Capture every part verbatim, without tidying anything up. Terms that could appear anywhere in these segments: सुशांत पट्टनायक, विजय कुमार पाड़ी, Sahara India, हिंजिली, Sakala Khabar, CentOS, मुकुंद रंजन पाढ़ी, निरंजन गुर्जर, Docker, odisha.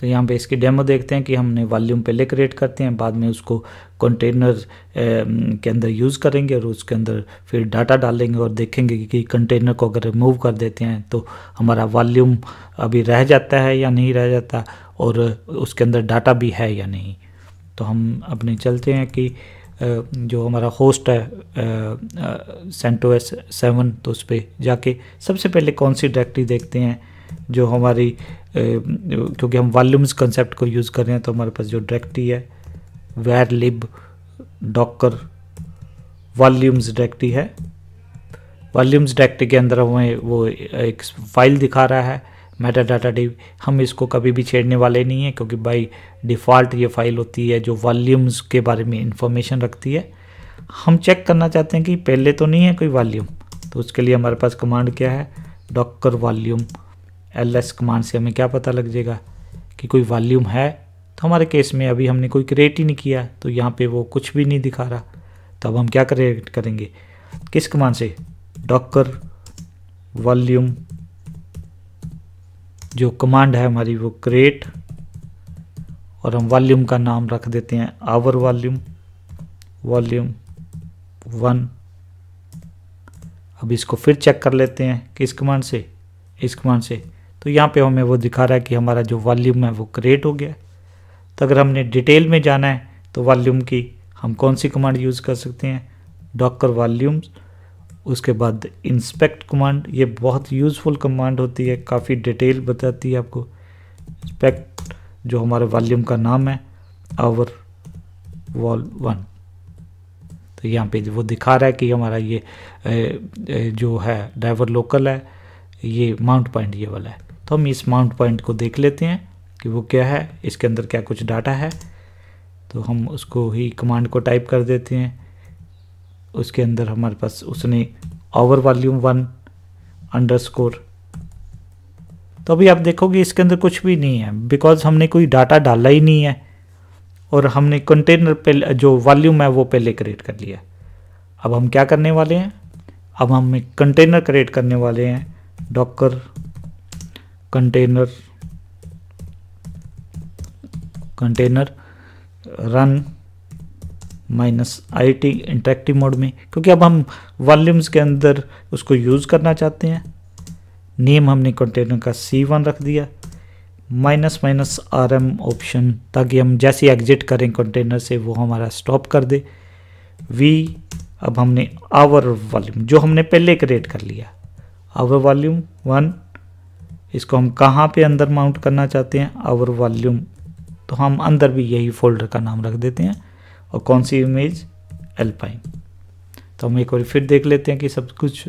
तो यहाँ पे इसकी डेमो देखते हैं कि हमने वॉल्यूम पहले क्रिएट करते हैं, बाद में उसको कंटेनर के अंदर यूज़ करेंगे और उसके अंदर फिर डाटा डालेंगे और देखेंगे कि कंटेनर को अगर रिमूव कर देते हैं तो हमारा वॉल्यूम अभी रह जाता है या नहीं रह जाता और उसके अंदर डाटा भी है या नहीं। तो हम अपने चलते हैं कि जो हमारा होस्ट है सेंटोस सेवन, तो उस पर जाके सबसे पहले कौन सी डायरेक्टरी देखते हैं जो हमारी, क्योंकि हम वॉल्यूम्स कंसेप्ट को यूज़ कर रहे हैं, तो हमारे पास जो डायरेक्टरी है var lib docker volumes directory है। वॉल्यूम्स डायरेक्टरी के अंदर हमें वो एक फाइल दिखा रहा है मेटा डाटा डिव, हम इसको कभी भी छेड़ने वाले नहीं हैं क्योंकि बाय डिफ़ॉल्ट ये फाइल होती है जो वॉल्यूम्स के बारे में इंफॉर्मेशन रखती है। हम चेक करना चाहते हैं कि पहले तो नहीं है कोई वॉल्यूम, तो उसके लिए हमारे पास कमांड क्या है, डॉकर वॉल्यूम एलएस कमांड से हमें क्या पता लग जाएगा कि कोई वॉल्यूम है। तो हमारे केस में अभी हमने कोई क्रिएट ही नहीं किया, तो यहाँ पे वो कुछ भी नहीं दिखा रहा। तो अब हम क्या क्रिएट करेंगे, किस कमांड से, डॉकर वॉल्यूम जो कमांड है हमारी वो क्रिएट, और हम वॉल्यूम का नाम रख देते हैं आवर वॉल्यूम वॉल्यूम वन। अब इसको फिर चेक कर लेते हैं किस कमांड से, इस कमांड से। तो यहाँ पे हमें वो दिखा रहा है कि हमारा जो वॉल्यूम है वो क्रिएट हो गया। तो अगर हमने डिटेल में जाना है तो वॉल्यूम की हम कौन सी कमांड यूज़ कर सकते हैं, डॉकर वॉल्यूम, उसके बाद इंस्पेक्ट कमांड। ये बहुत यूज़फुल कमांड होती है, काफ़ी डिटेल बताती है आपको। इंस्पेक्ट जो हमारे वॉल्यूम का नाम है आवर वॉल वन। तो यहाँ पे वो दिखा रहा है कि हमारा ये जो है ड्राइवर लोकल है, ये माउंट पॉइंट ये वाला है। तो हम इस माउंट पॉइंट को देख लेते हैं कि वो क्या है, इसके अंदर क्या कुछ डाटा है। तो हम उसको ही कमांड को टाइप कर देते हैं। उसके अंदर हमारे पास उसने our volume one underscore. तो अभी आप देखोगे इसके अंदर कुछ भी नहीं है बिकॉज हमने कोई डाटा डाला ही नहीं है और हमने कंटेनर पे जो वॉल्यूम है वो पहले क्रिएट कर लिया। अब हम क्या करने वाले हैं, अब हम एक कंटेनर क्रिएट करने वाले हैं, docker container container run minus I T interactive mode में, क्योंकि अब हम वॉल्यूम्स के अंदर उसको यूज़ करना चाहते हैं। नेम हमने कंटेनर का सी वन रख दिया, minus minus R M option, ताकि हम जैसे एग्जिट करें कंटेनर से वो हमारा स्टॉप कर दे। वी अब हमने आवर वॉल्यूम जो हमने पहले क्रिएट कर लिया आवर वॉल्यूम वन, इसको हम कहाँ पे अंदर माउंट करना चाहते हैं, आवर वॉल्यूम, तो हम अंदर भी यही फोल्डर का नाम रख देते हैं। और कौन सी इमेज, एल्पाइन। तो हम एक बार फिर देख लेते हैं कि सब कुछ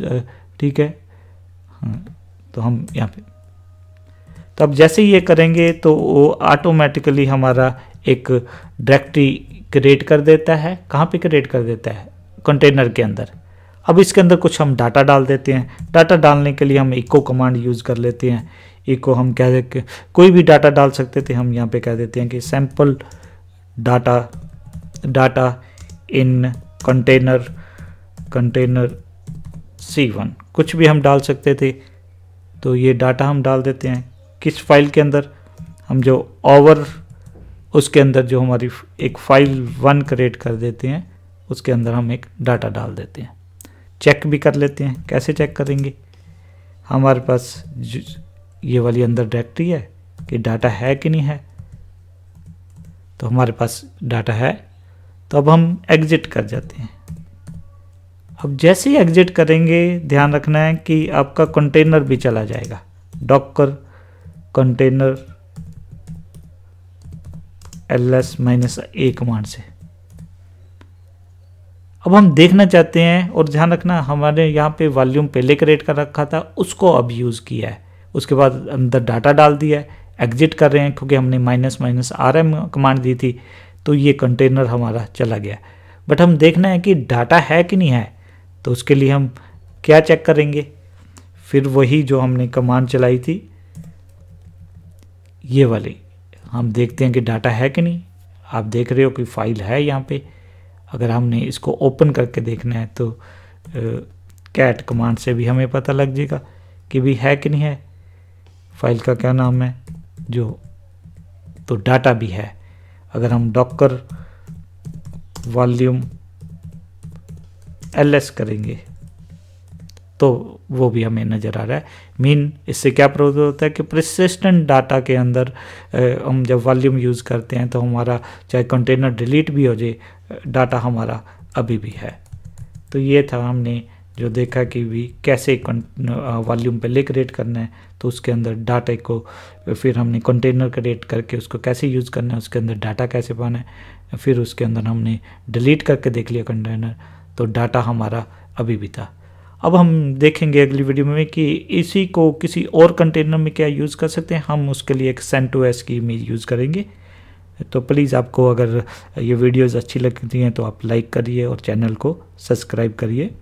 ठीक है। हाँ, तो हम यहाँ पे, तो अब जैसे ही ये करेंगे तो वो ऑटोमेटिकली हमारा एक डायरेक्टरी क्रिएट कर देता है। कहाँ पे क्रिएट कर देता है, कंटेनर के अंदर। अब इसके अंदर कुछ हम डाटा डाल देते हैं। डाटा डालने के लिए हम इको कमांड यूज़ कर लेते हैं। इको हम कह देते, कोई भी डाटा डाल सकते थे, हम यहाँ पे कह देते हैं कि sample data data in container container C one, कुछ भी हम डाल सकते थे। तो ये डाटा हम डाल देते हैं किस फाइल के अंदर, हम जो ओवर उसके अंदर जो हमारी एक फाइल वन क्रिएट कर देते हैं उसके अंदर हम एक डाटा डाल देते हैं। चेक भी कर लेते हैं, कैसे चेक करेंगे, हमारे पास ये वाली अंदर डायरेक्टरी है कि डाटा है कि नहीं है। तो हमारे पास डाटा है, तो अब हम एग्जिट कर जाते हैं। अब जैसे ही एग्जिट करेंगे ध्यान रखना है कि आपका कंटेनर भी चला जाएगा। Docker container LS minus A command से। अब हम देखना चाहते हैं, और ध्यान रखना हमारे यहाँ पे वॉल्यूम पहले क्रिएट कर रखा था, उसको अब यूज़ किया है, उसके बाद अंदर डाटा डाल दिया है, एग्जिट कर रहे हैं क्योंकि हमने minus minus R M command दी थी, तो ये कंटेनर हमारा चला गया। बट हम देखना है कि डाटा है कि नहीं है, तो उसके लिए हम क्या चेक करेंगे, फिर वही जो हमने कमांड चलाई थी ये वाली, हम देखते हैं कि डाटा है कि नहीं। आप देख रहे हो कि फाइल है यहाँ पे। अगर हमने इसको ओपन करके देखना है तो कैट कमांड से भी हमें पता लग जाएगा कि भी है कि नहीं है। फाइल का क्या नाम है जो तो डाटा भी है। अगर हम डॉकर वॉल्यूम एलएस करेंगे तो वो भी हमें नज़र आ रहा है। मीन इससे क्या प्रूव होता है कि परसिस्टेंट डाटा के अंदर ए, हम जब वॉल्यूम यूज़ करते हैं तो हमारा चाहे कंटेनर डिलीट भी हो जाए, डाटा हमारा अभी भी है। तो ये था हमने जो देखा कि भी कैसे वॉल्यूम पे ले क्रिएट करना है, तो उसके अंदर डाटा को फिर हमने कंटेनर क्रिएट करके उसको कैसे यूज़ करना है, उसके अंदर डाटा कैसे पाना है, फिर उसके अंदर हमने डिलीट करके देख लिया कंटेनर, तो डाटा हमारा अभी भी था। अब हम देखेंगे अगली वीडियो में कि इसी को किसी और कंटेनर में क्या यूज़ कर सकते हैं। हम उसके लिए एक CentOS की इमेज यूज़ करेंगे। तो प्लीज़ आपको अगर ये वीडियोज़ अच्छी लगती हैं तो आप लाइक करिए और चैनल को सब्सक्राइब करिए।